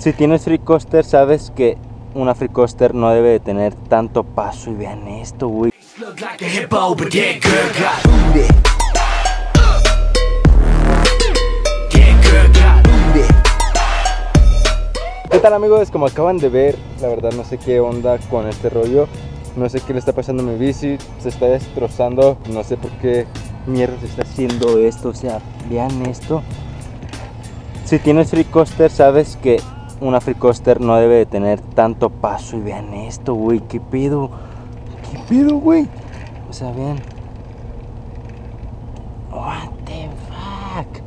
Si tienes Freecoaster, sabes que una Freecoaster no debe de tener tanto paso. Y vean esto, güey. ¿Qué tal, amigos? Como acaban de ver, la verdad no sé qué onda con este rollo. No sé qué le está pasando a mi bici, se está destrozando, no sé por qué mierda se está haciendo esto. O sea, vean esto. Si tienes Freecoaster, sabes que una Freecoaster no debe de tener tanto paso. Y vean esto, güey, qué pedo, güey. O sea, vean. What the fuck.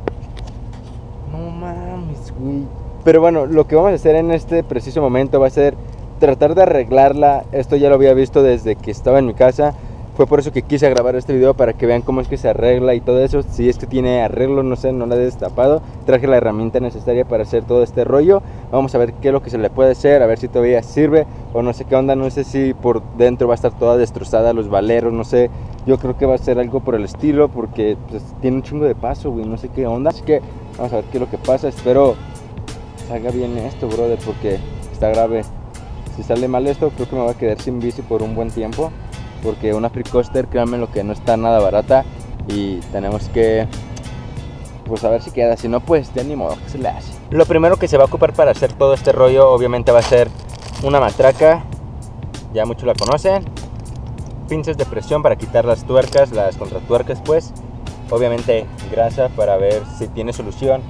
No mames, güey. Pero bueno, lo que vamos a hacer en este preciso momento va a ser tratar de arreglarla. Esto ya lo había visto desde que estaba en mi casa. Fue por eso que quise grabar este video, para que vean cómo es que se arregla y todo eso. Si es que tiene arreglo, no sé, no la he destapado. Traje la herramienta necesaria para hacer todo este rollo. Vamos a ver qué es lo que se le puede hacer, a ver si todavía sirve o no sé qué onda. No sé si por dentro va a estar toda destrozada, los baleros, no sé. Yo creo que va a ser algo por el estilo, porque pues tiene un chingo de paso, güey, no sé qué onda. Así que vamos a ver qué es lo que pasa. Espero salga bien esto, brother, porque está grave. Si sale mal esto, creo que me voy a quedar sin bici por un buen tiempo, porque una Freecoaster, créanme lo que no está nada barata, y tenemos que, pues, a ver si queda. Si no, pues ya ni modo, que se le hace. Lo primero que se va a ocupar para hacer todo este rollo obviamente va a ser una matraca, ya muchos la conocen, pinzas de presión para quitar las tuercas, las contratuercas, pues obviamente grasa para ver si tiene solución,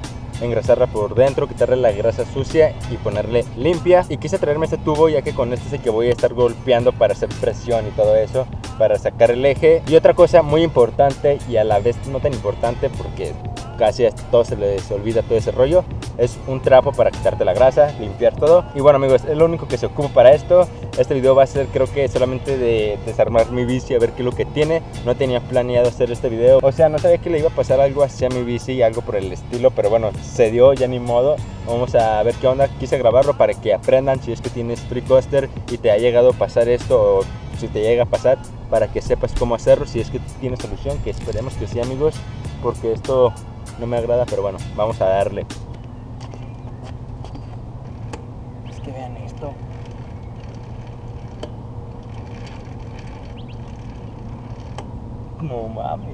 engrasarla por dentro, quitarle la grasa sucia y ponerle limpia. Y quise traerme este tubo, ya que con este sé que voy a estar golpeando para hacer presión y todo eso, para sacar el eje. Y otra cosa muy importante, y a la vez no tan importante, porque casi a todos se les olvida todo ese rollo, es un trapo para quitarte la grasa, limpiar todo. Y bueno, amigos, es lo único que se ocupa para esto. Este video va a ser, creo que, solamente de desarmar mi bici, a ver qué es lo que tiene. No tenía planeado hacer este video, o sea, no sabía que le iba a pasar algo hacia mi bici, algo por el estilo, pero bueno, se dio, ya ni modo. Vamos a ver qué onda. Quise grabarlo para que aprendan, si es que tienes Freecoaster y te ha llegado a pasar esto, o si te llega a pasar, para que sepas cómo hacerlo, si es que tiene solución, que esperemos que sí, amigos, porque esto no me agrada, pero bueno, vamos a darle. Es que vean esto. No mames.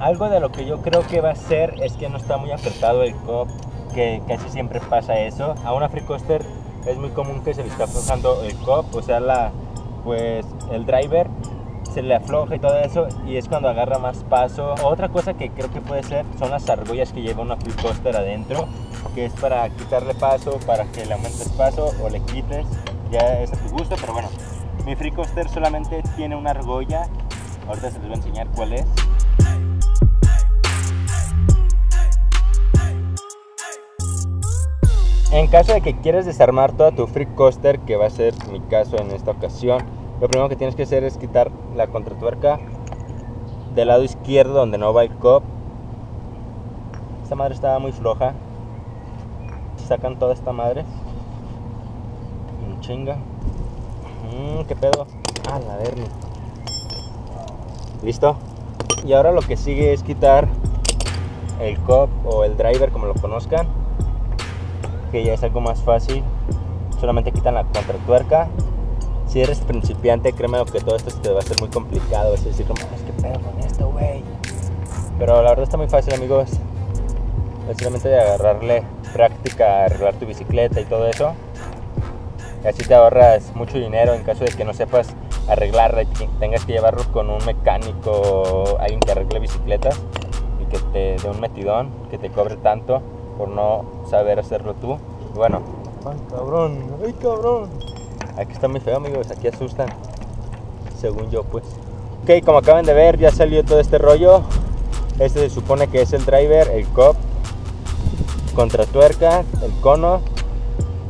Algo de lo que yo creo que va a ser es que no está muy apretado el cop, que casi siempre pasa eso. A una Freecoaster es muy común que se le está aflojando el cop, o sea, pues el driver se le afloja y todo eso, y es cuando agarra más paso. Otra cosa que creo que puede ser son las argollas que lleva una Freecoaster adentro, que es para quitarle paso, para que le aumentes paso o le quites, ya es a tu gusto. Pero bueno, mi Freecoaster solamente tiene una argolla, ahorita se les voy a enseñar cuál es. En caso de que quieras desarmar toda tu Freecoaster, que va a ser mi caso en esta ocasión, lo primero que tienes que hacer es quitar la contratuerca del lado izquierdo donde no va el cop. Esta madre estaba muy floja. Sacan toda esta madre. Chinga. ¿Qué pedo? A la verga. Listo. Y ahora lo que sigue es quitar el cop o el driver, como lo conozcan, que ya es algo más fácil. Solamente quitan la contratuerca. Si eres principiante, créeme que todo esto te va a ser muy complicado, es decir, como, es que pedo con esto, güey. Pero la verdad está muy fácil, amigos. Es solamente de agarrarle práctica, arreglar tu bicicleta y todo eso, y así te ahorras mucho dinero en caso de que no sepas arreglarla y tengas que llevarlo con un mecánico o alguien que arregle bicicletas y que te dé un metidón, que te cobre tanto por no saber hacerlo tú. Bueno, ay cabrón, aquí está muy feo, amigos, aquí asustan, según yo, pues. Ok, como acaban de ver, ya salió todo este rollo. Este se supone que es el driver, el cop, contratuerca, el cono.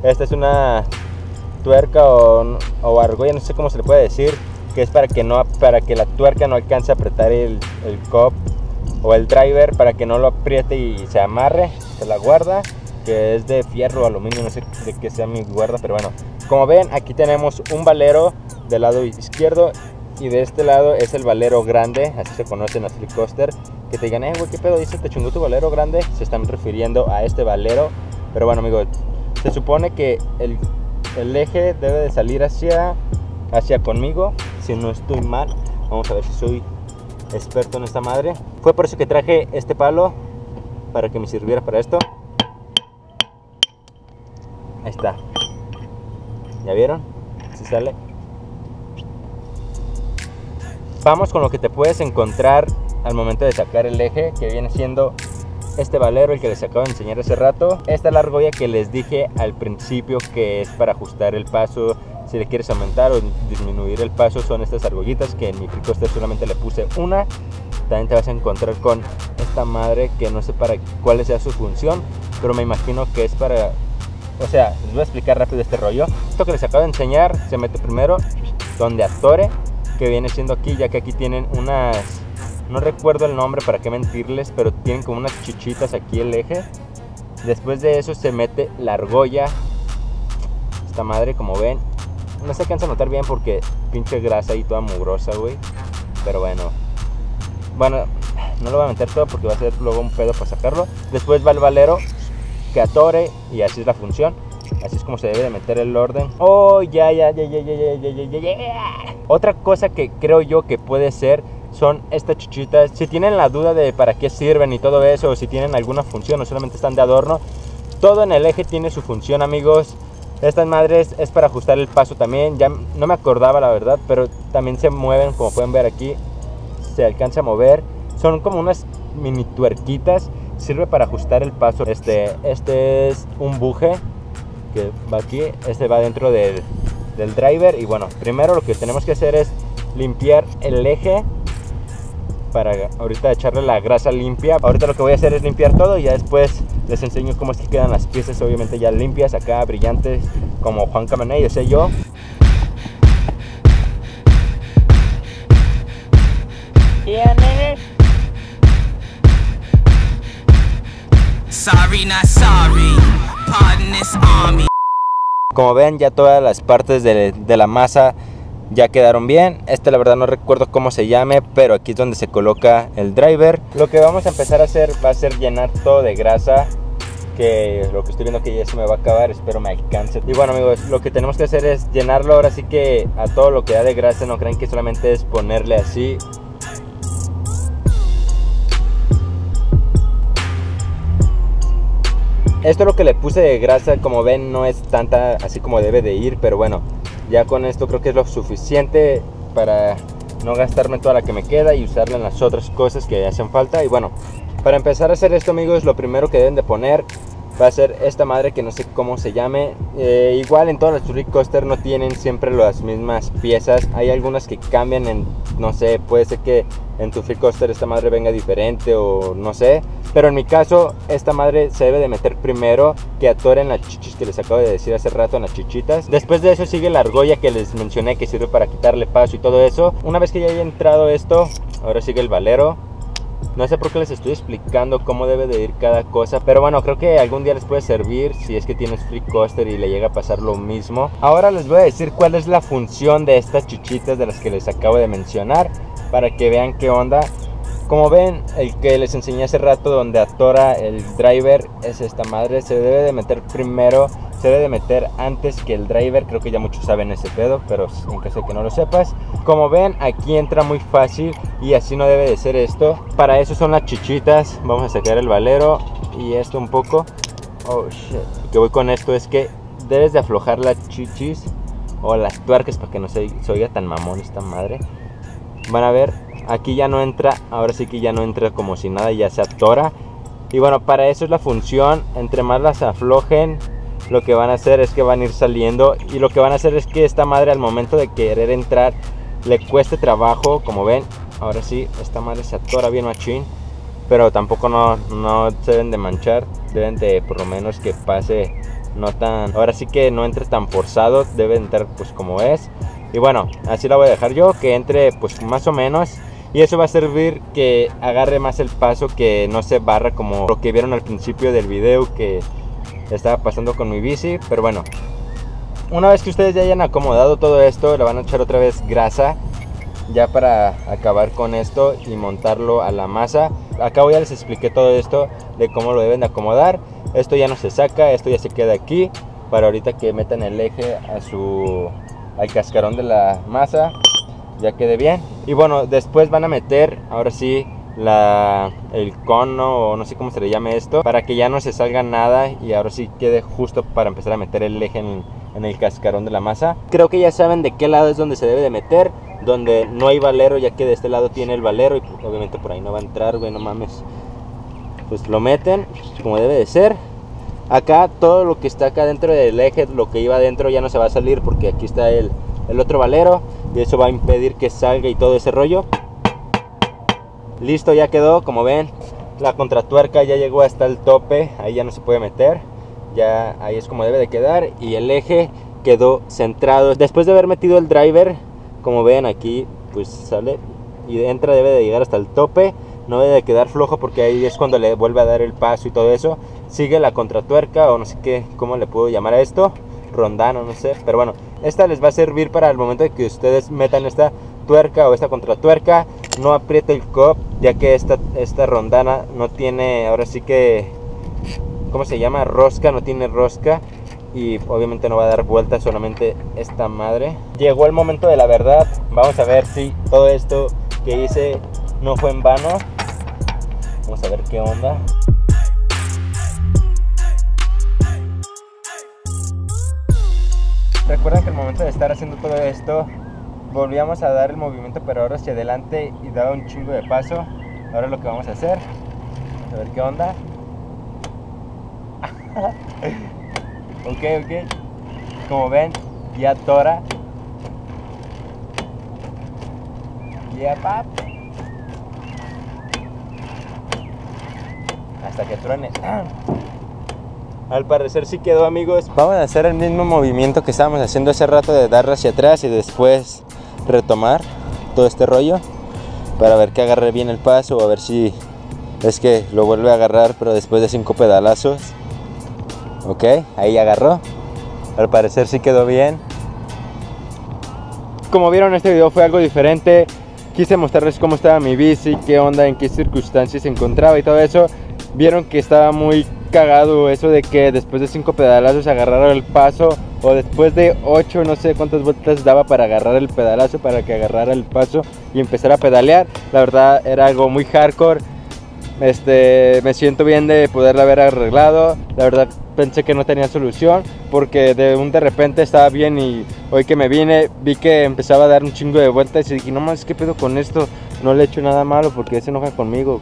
Esta es una tuerca o argolla, no sé cómo se le puede decir, que es para que la tuerca no alcance a apretar el cop o el driver, para que no lo apriete y se amarre. Se la guarda, que es de fierro o aluminio, no sé de qué sea mi guarda, pero bueno. Como ven, aquí tenemos un balero del lado izquierdo, y de este lado es el balero grande, así se conocen las Freecoaster, que te digan, güey, qué pedo, dice, te chungó tu valero grande, se están refiriendo a este valero. Pero bueno, amigo, se supone que el eje debe de salir hacia conmigo, si no estoy mal. Vamos a ver si soy experto en esta madre. Fue por eso que traje este palo, para que me sirviera para esto. Ahí está. ¿Ya vieron? Si sale. Vamos con lo que te puedes encontrar al momento de sacar el eje, que viene siendo este valero, el que les acabo de enseñar hace rato. Esta es la argolla que les dije al principio, que es para ajustar el paso. Si le quieres aumentar o disminuir el paso, son estas argollitas, que en mi Freecoaster solamente le puse una. También te vas a encontrar con esta madre, que no sé para cuál sea su función, pero me imagino que es para... O sea, les voy a explicar rápido este rollo. Esto que les acabo de enseñar se mete primero donde atore, que viene siendo aquí, ya que aquí tienen unas, no recuerdo el nombre para qué mentirles, pero tienen como unas chichitas aquí el eje. Después de eso se mete la argolla, esta madre, como ven. No se alcanza a notar bien porque pinche grasa ahí toda mugrosa, güey, pero bueno, no lo voy a meter todo porque va a ser luego un pedo para sacarlo. Después va el valero que atore, y así es la función. Así es como se debe de meter el orden. Oh, ya. Otra cosa que creo yo que puede ser son estas chichitas. Si tienen la duda de para qué sirven y todo eso, o si tienen alguna función o solamente están de adorno, todo en el eje tiene su función, amigos. Estas madres es para ajustar el paso también. Ya no me acordaba, la verdad, pero también se mueven, como pueden ver aquí. Se alcanza a mover. Son como unas mini tuerquitas. Sirve para ajustar el paso. Este es un buje que va aquí, este va dentro del driver. Y bueno, primero lo que tenemos que hacer es limpiar el eje, para ahorita echarle la grasa limpia. Ahorita lo que voy a hacer es limpiar todo, y ya después les enseño cómo es que quedan las piezas, obviamente ya limpias, acá brillantes, como Juan Camané, yo sé yo. Yeah, nigga. Sorry, not sorry. Pardon this army. Como ven, ya todas las partes de la masa ya quedaron bien. Este, la verdad, no recuerdo cómo se llame, pero aquí es donde se coloca el driver. Lo que vamos a empezar a hacer va a ser llenar todo de grasa, que lo que estoy viendo que ya se me va a acabar, espero me alcance. Y bueno, amigos, lo que tenemos que hacer es llenarlo ahora sí que a todo lo que da de grasa. No crean que solamente es ponerle así. Esto es lo que le puse de grasa, como ven no es tanta así como debe de ir, pero bueno, ya con esto creo que es lo suficiente para no gastarme toda la que me queda y usarla en las otras cosas que hacen falta. Y bueno, para empezar a hacer esto, amigos, lo primero que deben de poner va a ser esta madre que no sé cómo se llame. Igual en todas las Freecoaster no tienen siempre las mismas piezas. Hay algunas que cambian en, no sé, puede ser que en tu Freecoaster esta madre venga diferente o no sé. Pero en mi caso, esta madre se debe de meter primero, que atoren las chichis que les acabo de decir hace rato, en las chichitas. Después de eso sigue la argolla que les mencioné, que sirve para quitarle paso y todo eso. Una vez que ya haya entrado esto, ahora sigue el valero. No sé por qué les estoy explicando cómo debe de ir cada cosa, pero bueno, creo que algún día les puede servir si es que tienes Freecoaster y le llega a pasar lo mismo. Ahora les voy a decir cuál es la función de estas chichitas de las que les acabo de mencionar, para que vean qué onda. Como ven, el que les enseñé hace rato donde atora el driver es esta madre. Se debe de meter primero, se debe de meter antes que el driver. Creo que ya muchos saben ese pedo, pero en caso de que no lo sepas, como ven, aquí entra muy fácil, y así no debe de ser esto. Para eso son las chichitas. Vamos a sacar el valero y esto un poco. Oh shit. Lo que voy con esto es que debes de aflojar las chichis o las tuercas para que no se oiga tan mamón esta madre. Van a ver, aquí ya no entra, ahora sí que ya no entra como si nada, ya se atora. Y bueno, para eso es la función. Entre más las aflojen, lo que van a hacer es que van a ir saliendo, y lo que van a hacer es que esta madre al momento de querer entrar le cueste trabajo. Como ven, ahora sí, esta madre se atora bien machín, pero tampoco no se deben de manchar. Deben de por lo menos que pase, no tan, ahora sí que no entre tan forzado, debe entrar pues como es. Y bueno, así la voy a dejar yo, que entre pues más o menos. Y eso va a servir que agarre más el paso, que no se barra como lo que vieron al principio del video que estaba pasando con mi bici. Pero bueno, una vez que ustedes ya hayan acomodado todo esto, le van a echar otra vez grasa, ya para acabar con esto y montarlo a la masa. acabo ya les expliqué todo esto de cómo lo deben acomodar. Esto ya no se saca, esto ya se queda aquí para ahorita que metan el eje a al cascarón de la masa, ya quede bien. Y bueno, después van a meter, ahora sí, el cono, o no sé cómo se le llame esto, para que ya no se salga nada y ahora sí quede justo para empezar a meter el eje en el cascarón de la masa. Creo que ya saben de qué lado es donde se debe de meter, donde no hay valero, ya que de este lado tiene el valero y obviamente por ahí no va a entrar, güey, no mames. Pues lo meten como debe de ser. Acá todo lo que está acá dentro del eje, lo que iba adentro ya no se va a salir porque aquí está el otro valero, y eso va a impedir que salga y todo ese rollo. Listo, ya quedó. Como ven, la contratuerca ya llegó hasta el tope, ahí ya no se puede meter, ya ahí es como debe de quedar, y el eje quedó centrado. Después de haber metido el driver, como ven aquí, pues sale y entra, debe de llegar hasta el tope, no debe de quedar flojo porque ahí es cuando le vuelve a dar el paso y todo eso. Sigue la contratuerca, o no sé qué, cómo le puedo llamar a esto, rondano, no sé, pero bueno, esta les va a servir para el momento de que ustedes metan esta tuerca o esta contratuerca. No apriete el cop, ya que esta rondana no tiene, ahora sí que, ¿cómo se llama? Rosca, no tiene rosca, y obviamente no va a dar vuelta, solamente esta madre. Llegó el momento de la verdad. Vamos a ver si todo esto que hice no fue en vano. Vamos a ver qué onda. Recuerden que al momento de estar haciendo todo esto, volvíamos a dar el movimiento, pero ahora hacia adelante, y daba un chingo de paso. Ahora lo que vamos a hacer, a ver qué onda. Ok, como ven, ya atora. Ya pap. Hasta que truene. Al parecer sí quedó, amigos. Vamos a hacer el mismo movimiento que estábamos haciendo hace rato, de dar hacia atrás y después retomar todo este rollo, para ver que agarre bien el paso, a ver si es que lo vuelve a agarrar, pero después de 5 pedalazos. Ok, ahí ya agarró. Al parecer sí quedó bien. Como vieron, este video fue algo diferente. Quise mostrarles cómo estaba mi bici, qué onda, en qué circunstancias se encontraba y todo eso. Vieron que estaba muy cagado eso de que después de 5 pedalazos agarraron el paso, o después de 8, no sé cuántas vueltas daba para agarrar el pedalazo, para que agarrara el paso y empezara a pedalear. La verdad era algo muy hardcore. Me siento bien de poderlo haber arreglado. La verdad pensé que no tenía solución, porque de repente estaba bien, y hoy que me vine vi que empezaba a dar un chingo de vueltas y dije, no mames, ¿qué pedo con esto? No le he hecho nada malo porque se enoja conmigo.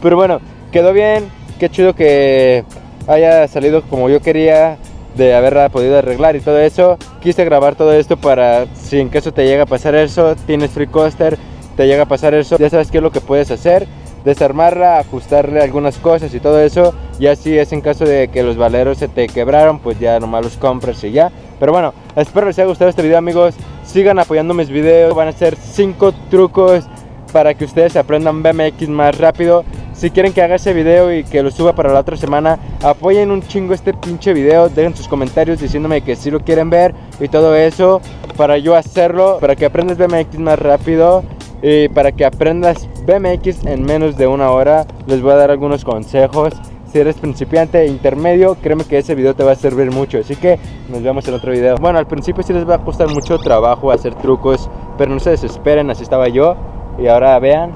Pero bueno, quedó bien. Qué chido que haya salido como yo quería, de haberla podido arreglar y todo eso. Quise grabar todo esto para, si en caso te llega a pasar eso, tienes Freecoaster, te llega a pasar eso, ya sabes qué es lo que puedes hacer: desarmarla, ajustarle algunas cosas y todo eso. Y así es en caso de que los valeros se te quebraron, pues ya nomás los compras y ya. Pero bueno, espero les haya gustado este video, amigos. Sigan apoyando mis videos. Van a ser 5 trucos para que ustedes aprendan BMX más rápido. Si quieren que haga ese video y que lo suba para la otra semana, apoyen un chingo este pinche video. Dejen sus comentarios diciéndome que sí lo quieren ver y todo eso, para yo hacerlo, para que aprendas BMX más rápido y para que aprendas BMX en menos de una hora. Les voy a dar algunos consejos. Si eres principiante e intermedio, créeme que ese video te va a servir mucho. Así que nos vemos en otro video. Bueno, al principio sí les va a costar mucho trabajo hacer trucos, pero no se desesperen, así estaba yo. Y ahora vean,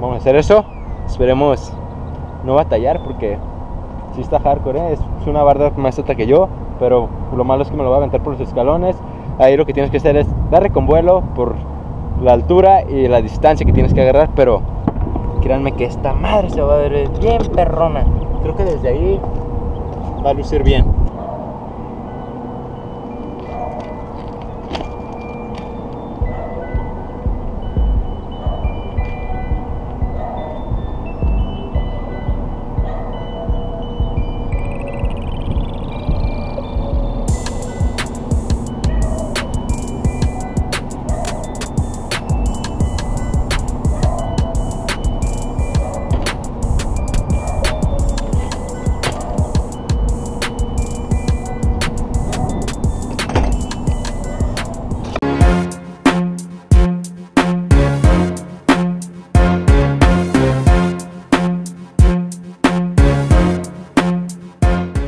vamos a hacer eso. Esperemos no batallar, porque sí está hardcore, ¿eh? Es una barda más alta que yo, pero lo malo es que me lo va a aventar por los escalones. Ahí lo que tienes que hacer es darle con vuelo por la altura y la distancia que tienes que agarrar, pero créanme que esta madre se va a ver bien perrona. Creo que desde ahí va a lucir bien.